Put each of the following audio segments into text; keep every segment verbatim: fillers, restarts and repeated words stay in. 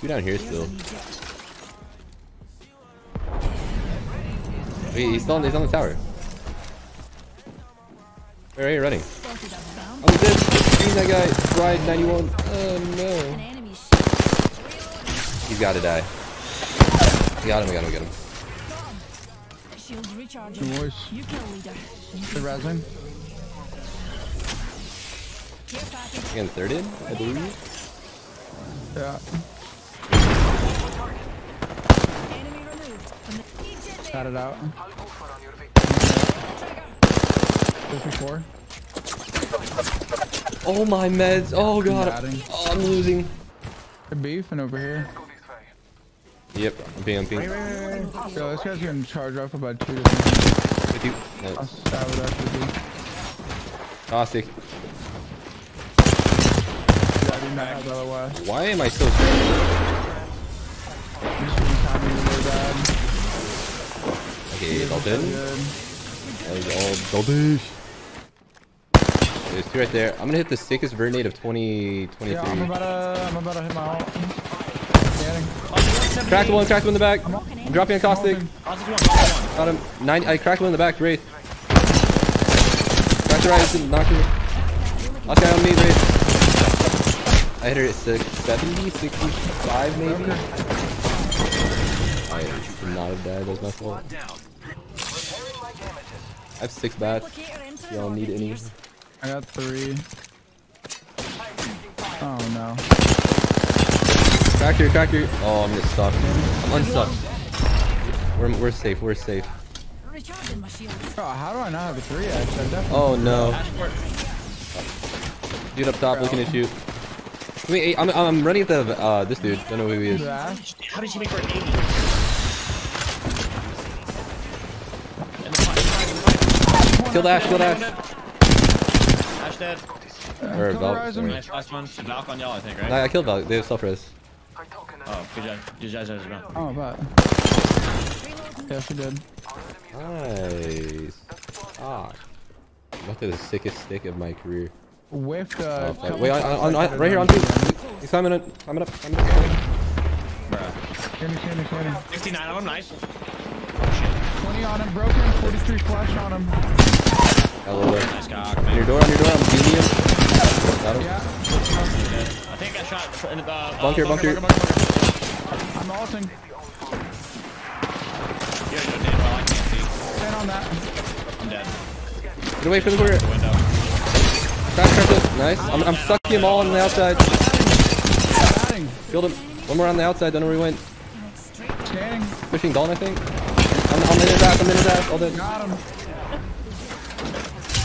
Two down here still. Wait, he's still on, he's on the tower. Where are you running? I'm dead. Seen that guy. Ride ninety-one. Oh no. He's gotta die. We got him, we got him, we got him. Two boys. They're razzling. Again, thirded, I believe. Yeah. Shot it out. fifty-four. Oh my meds. Oh god. Oh, I'm losing. The beef and over here. Yep, I'm being, I'm being. Wait, wait, wait, wait. Yo, this guy's gonna charge off about two. With you. No. That would actually be. Toxic. Yeah, I didn't have that otherwise. Why am I so bad? Okay, he's all dead. He's all dead. There's two right there. I'm gonna hit the sickest Vernade of twenty twenty-three. Yeah, I'm about to, I'm about to hit my ult. Cracked one, cracked one in the back. I'm dropping a caustic. Got him. Nine, I cracked one in the back, Wraith. Cracked the right, knocked him. Last guy on me, Wraith. I hit her at six seventy, sixty-five maybe. I should not have died, that was my fault. I have six bats. Y'all need any? I got three. Oh no. Crack here, crack here. Oh, I'm just stuck. I'm unstuck. We're, we're safe, we're safe. Bro, how do I not have a three X? Oh no. Dude up top, bro, looking at you. I mean, I'm, I'm running at the, uh, this dude. Don't know who he is. How did you make for an eighty? Kill Ash, kill Ash. Ash dead. Or Valk. Last one. Valk on y'all, I think, right? I killed Valk. They have self-res. Oh, good job. Good job, good job. Oh, but. Yeah, she did. Nice. Ah. What the sickest stick of my career. Whiffed, uh. Oh, wait, on, on, on, on, right here, on two. He's climbing up. Climbing up. Climbing up. Bruh. Give me, give me, give me. sixty-nine on him, nice. twenty on him, broken. forty-three flash on him. Hello. Nice cock, man. On your door, on your door, I'm beating him. Got him. Yeah. I think I shot in the uh, bunker, uh, bunker, bunker, bunker, bunker. I'm ulting. Yeah, you're dead, well, I can't see. Stand on that. I'm dead. Get away from the window. Crack, crack this. Nice. I'm, I'm sucking him all on the outside. Killed him. One more on the outside. Don't know where he went. Standing. Pushing Dawn, I think. I'm, I'm in his ass. I'm in his ass. All dead. Got him.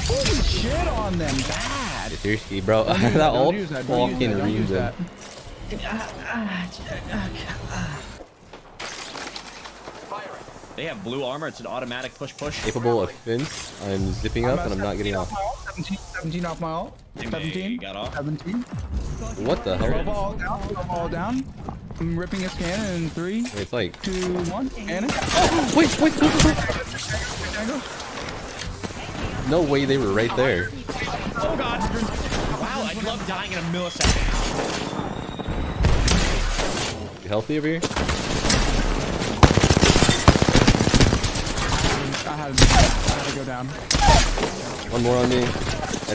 Holy shit on them. Bad. Seriously, bro. That ult fucking reams them. They have blue armor. It's an automatic push push. Capable of fence. I'm zipping up, I'm and I'm not getting off. off. seventeen, seventeen off my ult. seventeen. Got off. seventeen. What the hell? I'm all down. I'm all down. I'm ripping a scan in three. Wait, it's like two, one, and it's... Oh, wait, wait, wait, wait. No way, they were right there. Oh god! Wow, I love dying in a millisecond. Healthy over here. I had, to, I had to go down. One more on me. I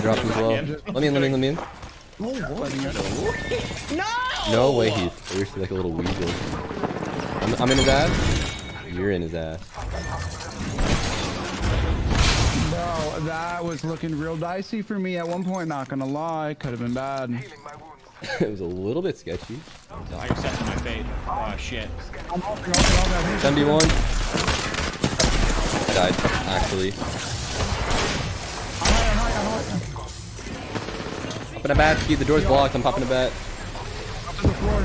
dropped him as well. Let me in, let me in, let me in. Oh, no! No way, he's seriously like a little weasel. I'm, I'm in his ass. You're in his ass. Bro, that was looking real dicey for me at one point, not gonna lie. Could have been bad. It was a little bit sketchy. I accepted my fate. Oh shit. seventy-one. I died, actually. Up in a bat, the door's blocked, I'm popping a bat. Up in the floor.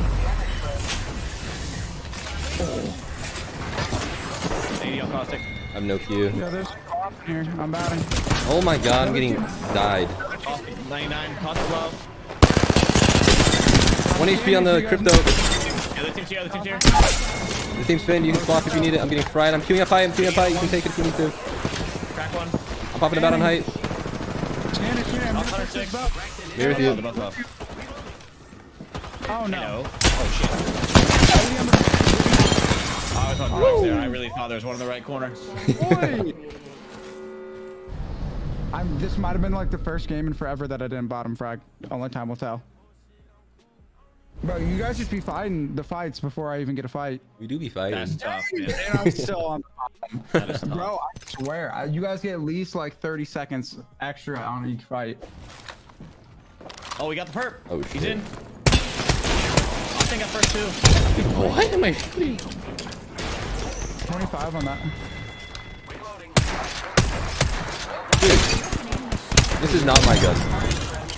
eighty on caustic. I have no Q. Yeah, there's off here. I'm batting. Oh my god, I'm getting died. ninety-nine, caustic twelve. One H P on the crypto. Yeah, the team's here, the team's here. The team's Finn, you can swap if you need it. I'm getting fried. I'm queuing up high, I'm queuing up high. You can take it if you need to. Crack one. I'm popping about on height. Here with you. Oh no. Oh shit. I was on drugs there. I really thought there was one in the right corner. I'm, this might have been like the first game in forever that I didn't bottom frag. Only time will tell. Bro, you guys just be fighting the fights before I even get a fight. We do be fighting. That's tough, man. And I'm still on the bottom. Bro, I swear, I, you guys get at least like thirty seconds extra on each fight. Oh, we got the perp. Oh, he's in. I think I first two. What am I shooting? twenty-five on that. Dude, this is not my gun.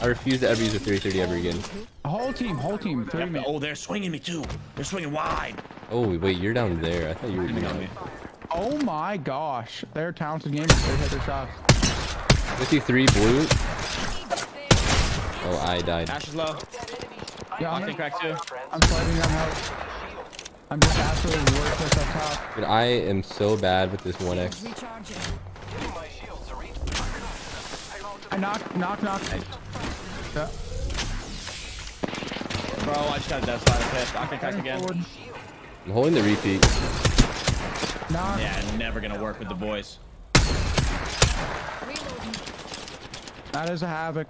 I refuse to ever use a three thirty ever again. Whole team, whole team. thirty oh, they're swinging me too. They're swinging wide. Oh, wait, you're down there. I thought you were down there. Oh my gosh. They're talented gamers. They hit their shots. fifty-three blue. Oh, I died. Ash is low. Yeah, I'm gonna crack too. I'm sliding down out. I'm just absolutely worthless up top. Dude, I am so bad with this one X. I knock, knock, knock. Yeah. Bro, I just got a death side of pit. I can crack again. Forward. I'm holding the repeat. Knock. Yeah, never gonna work with the boys. That is a havoc.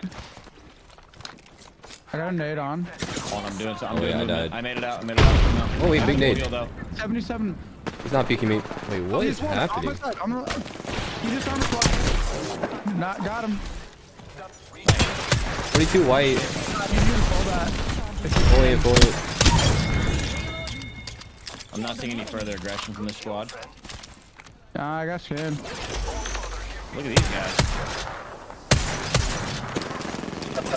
I got a nade on. Oh, I'm doing something. I'm oh, doing yeah, I died. I made it out. I made it out. No. Oh, wait, big nade. Deal, seventy-seven. He's not peeking me. Wait, what oh, is one. happening? He's just on the fly. Not got him. forty-two white. Bullet, bullet. I'm not seeing any further aggression from this squad. Nah, I got scared. Look at these guys.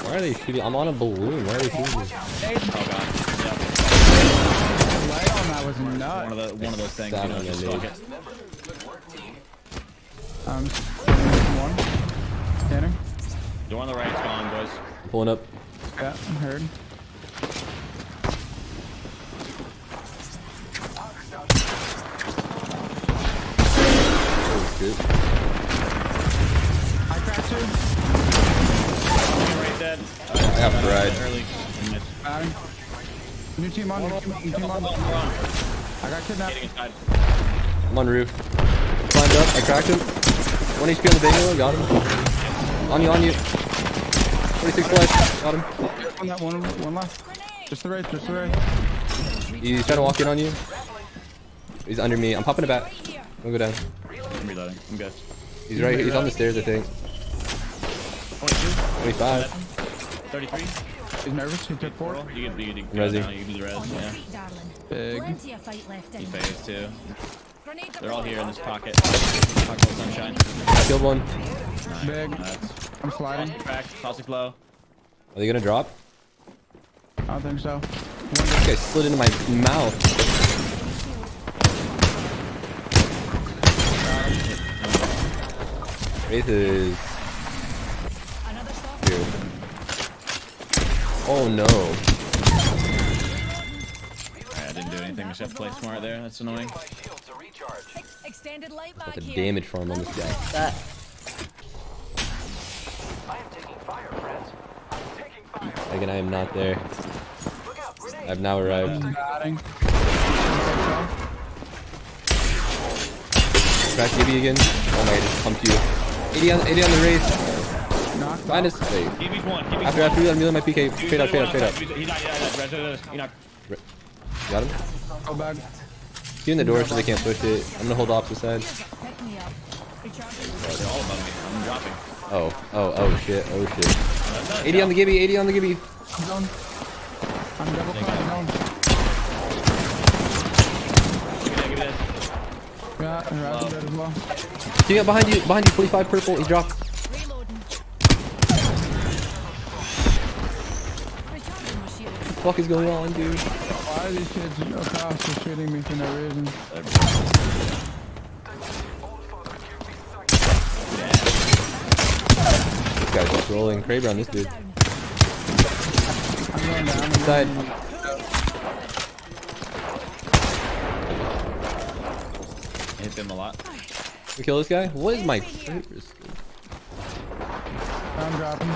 Why are they shooting? I'm on a balloon. Why are they shooting? Oh god. Yeah. Light on that was nuts. One of, the, one of those things. You know, just fuck it. Um, one. Standing. Door on the right's gone, boys. Pulling up. Yeah, I'm heard. Oh, shit. I cracked two. Right dead. Uh, I got fried. New team on, new team on, new team on. I got kidnapped. I'm on roof. Climbed up, I cracked him. One H P on the bangle, got him. On you, on you. forty-six left. Got him. On that one, one left. Just the right, just the right. He's trying to walk in on you. He's under me. I'm popping it back. Don't go down. I'm reloading. I'm good. He's right here. He's on the stairs, I think. twenty-two. twenty-five. thirty-three. He's nervous. He took four. You can, you can go down. You can do the res. Yeah. Big. He phased too. They're all here in this pocket. Pocket of sunshine. I killed one. Nice. Big. Nice. I'm sliding. Toxic low. Are they gonna drop? I don't think so. This guy slid into my mouth. Wraith is... Dude. Oh no. Alright, I didn't do anything except play smart there. That's annoying. Got the damage farm on this guy. Again, I am not there. I've now arrived. Crack E B again. Oh my, I just pumped you. eighty on, eighty on the race. Find us. Wait. After, after we on my P K. Straight up, straight up, straight up. Got him? Oh, bad. He's in the door so they can't push it. I'm gonna hold the opposite side. They're all above me. I'm dropping. Oh, oh, oh shit, oh shit. eighty on the Gibby, eighty on the Gibby. I'm done. I'm double down. Yeah, I'm dead as well. Team up behind you, behind you, forty-five purple, he dropped. What the fuck is going on, dude? Why are these kids across and shooting me for no reason? Guys, just rolling crab on this dude. Side. Hit them a lot. We kill this guy? What is my favorite? I'm dropping.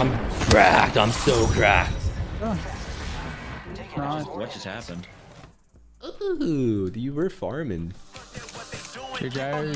I'm cracked. I'm so cracked. Oh. God, what just happened? Ooh, you were farming. Hey guys.